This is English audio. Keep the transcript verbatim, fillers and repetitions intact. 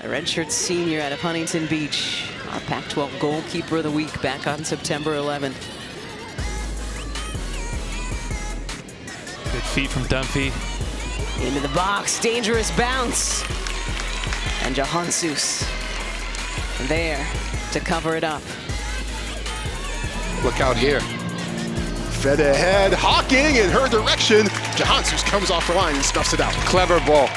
A redshirt senior out of Huntington Beach, our Pac twelve Goalkeeper of the Week back on September eleventh. Good feet from Dunphy. Into the box, dangerous bounce. And Jahansouz there to cover it up. Look out here. Fed ahead, Hawking in her direction. Jahansouz comes off the line and scuffs it out. Clever ball.